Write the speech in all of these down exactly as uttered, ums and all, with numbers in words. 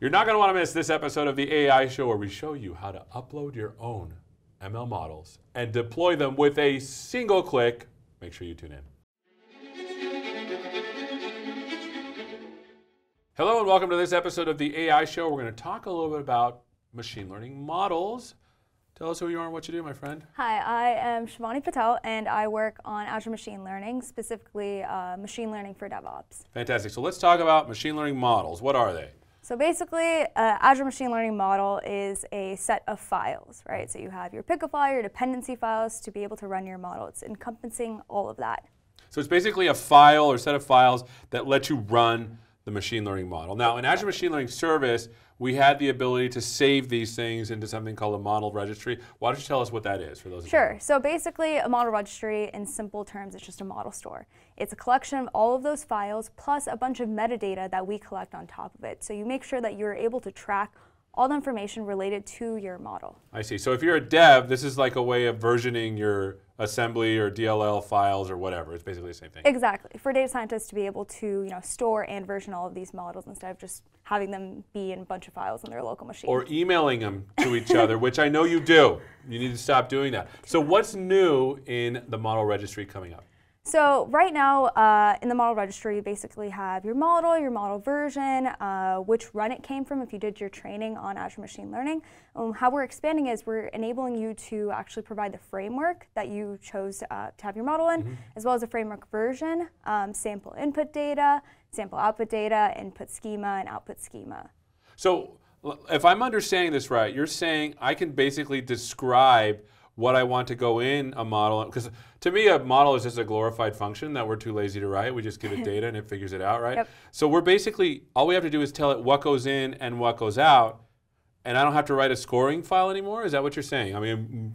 You're not going to want to miss this episode of the A I Show, where we show you how to upload your own M L models and deploy them with a single click. Make sure you tune in. Hello and welcome to this episode of the A I Show. We're going to talk a little bit about machine learning models. Tell us who you are and what you do, my friend. Hi, I am Shivani Patel, and I work on Azure Machine Learning, specifically uh, machine learning for DevOps. Fantastic. So let's talk about machine learning models. What are they? So basically, uh, Azure Machine Learning model is a set of files, right? So you have your pickle file, your dependency files to be able to run your model. It's encompassing all of that. So it's basically a file or set of files that let you run the machine learning model. Now, in Azure Machine Learning Service, we had the ability to save these things into something called a model registry. Why don't you tell us what that is for those? Sure. So basically, a model registry, in simple terms, it's just a model store. It's a collection of all of those files plus a bunch of metadata that we collect on top of it. So you make sure that you're able to track all the information related to your model. I see. So if you're a dev, this is like a way of versioning your assembly or D L L files or whatever. It's basically the same thing. Exactly. For data scientists to be able to, you know, store and version all of these models instead of just having them be in a bunch of files on their local machine. Or emailing them to each other, which I know you do. You need to stop doing that. So what's new in the model registry coming up? So right now, uh, in the model registry, you basically have your model, your model version, uh, which run it came from if you did your training on Azure Machine Learning. Um, how we're expanding is we're enabling you to actually provide the framework that you chose uh, to have your model in, mm-hmm. as well as a framework version, um, sample input data, sample output data, input schema, and output schema. So if I'm understanding this right, you're saying I can basically describe what I want to go in a model, because to me a model is just a glorified function that we're too lazy to write. We just give it data and it figures it out, right? Yep. So we're basically, all we have to do is tell it what goes in and what goes out, and I don't have to write a scoring file anymore? Is that what you're saying? I mean,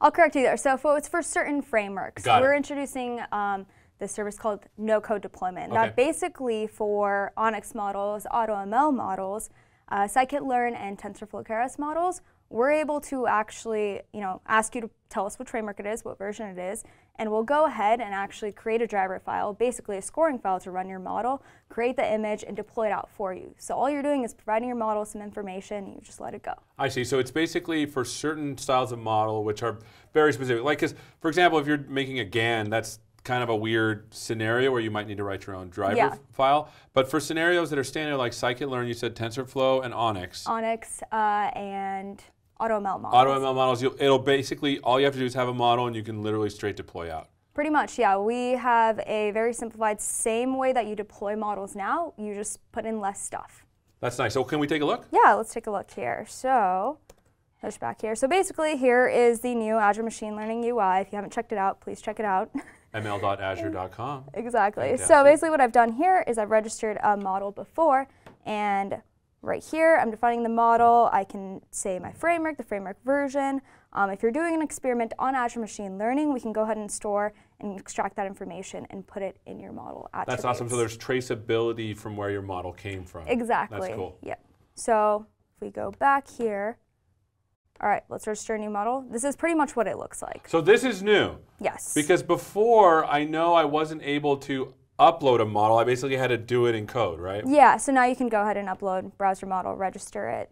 I'll correct you there. So for, it's for certain frameworks. Got we're it. introducing um, this service called no-code deployment. Okay. That basically for ONNX models, AutoML models, uh, scikit-learn and TensorFlow Keras models, we're able to actually, you know, ask you to tell us what framework it is, what version it is, and we'll go ahead and actually create a driver file, basically a scoring file to run your model, create the image, and deploy it out for you. So all you're doing is providing your model some information, and you just let it go. I see. So it's basically for certain styles of model, which are very specific. Like, because, for example, if you're making a GAN, that's kind of a weird scenario where you might need to write your own driver yeah. file. But for scenarios that are standard, like scikit-learn, you said TensorFlow and ONNX. ONNX uh, and... AutoML models. AutoML models, you'll, it'll basically, all you have to do is have a model and you can literally straight deploy out. Pretty much, yeah. We have a very simplified, same way that you deploy models now, you just put in less stuff. That's nice. So can we take a look? Yeah, let's take a look here. So, push back here. So basically, here is the new Azure Machine Learning U I. If you haven't checked it out, please check it out. M L dot azure dot com. Exactly. Fantastic. So basically what I've done here is I've registered a model before, and right here, I'm defining the model. I can say my framework, the framework version. Um, if you're doing an experiment on Azure Machine Learning, we can go ahead and store and extract that information and put it in your model attributes. That's awesome. So there's traceability from where your model came from. Exactly. That's cool. Yep. So if we go back here, all right, let's register a new model. This is pretty much what it looks like. So this is new. Yes. Because before, I know I wasn't able to upload a model. I basically had to do it in code, right? Yeah, so now you can go ahead and upload, browse your model, register it.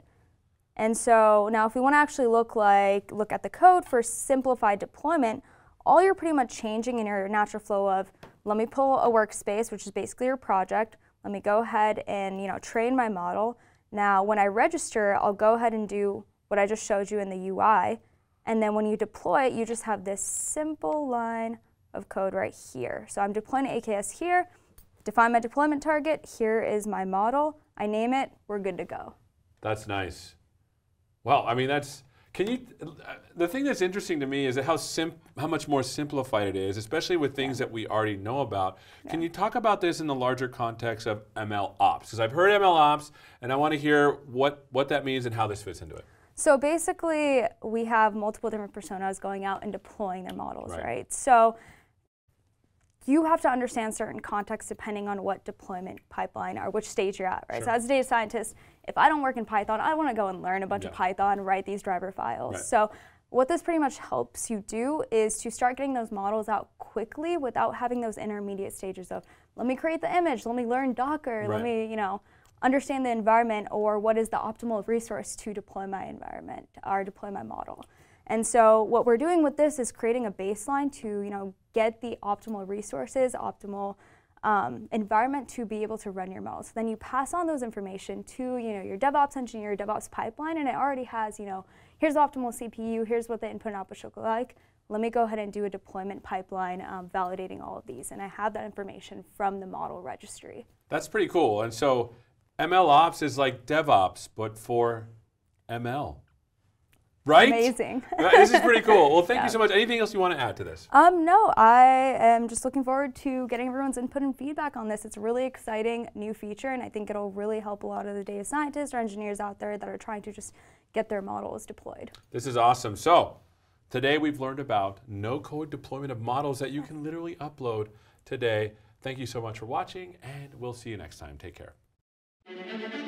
And so now if we want to actually look like, look at the code for simplified deployment, all you're pretty much changing in your natural flow of, let me pull a workspace, which is basically your project, let me go ahead and, you know, train my model. Now when I register, I'll go ahead and do what I just showed you in the U I, and then when you deploy it, you just have this simple line of code right here. So I'm deploying A K S here, define my deployment target, here is my model, I name it, we're good to go. That's nice. Well, I mean, that's, can you, the thing that's interesting to me is how simp, how much more simplified it is, especially with things yeah. that we already know about. Yeah. Can you talk about this in the larger context of M L ops? Because I've heard M L ops, and I want to hear what, what that means and how this fits into it. So basically, we have multiple different personas going out and deploying their models, right? right? So you have to understand certain contexts depending on what deployment pipeline or which stage you're at, right? Sure. So as a data scientist, if I don't work in Python, I want to go and learn a bunch yeah. of Python, write these driver files. Right. So what this pretty much helps you do is to start getting those models out quickly without having those intermediate stages of, let me create the image, let me learn Docker, right. let me, you know, understand the environment or what is the optimal resource to deploy my environment or deploy my model. And so what we're doing with this is creating a baseline to, you know, get the optimal resources, optimal um, environment to be able to run your model. So then you pass on those information to, you know, your DevOps engineer, your DevOps pipeline, and it already has, you know, here's the optimal C P U, here's what the input and output should look like. Let me go ahead and do a deployment pipeline um, validating all of these. And I have that information from the model registry. That's pretty cool. And so MLOps is like DevOps, but for M L. Right? Amazing. This is pretty cool. Well, thank yeah. you so much. Anything else you want to add to this? Um, no, I am just looking forward to getting everyone's input and feedback on this. It's a really exciting new feature, and I think it'll really help a lot of the data scientists or engineers out there that are trying to just get their models deployed. This is awesome. So today we've learned about no-code deployment of models that you can literally upload today. Thank you so much for watching, and we'll see you next time. Take care.